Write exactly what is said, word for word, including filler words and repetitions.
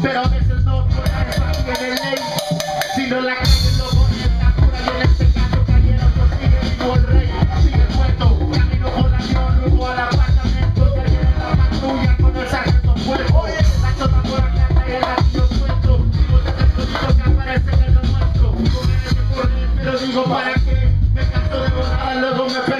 pero a veces no por la paz tiene ley, sino la calle no pone la pura, y en este caso cayeron los tigres y no el rey. Sigue muerto, camino por la acción, rumbo al apartamento, que viene la patrulla con el sargento muerto. La chota por acá trae el gatillo suelto, digo que es el que aparece en el nuestro. Con el que corre, pero digo para qué, me canto de volar, luego me pego.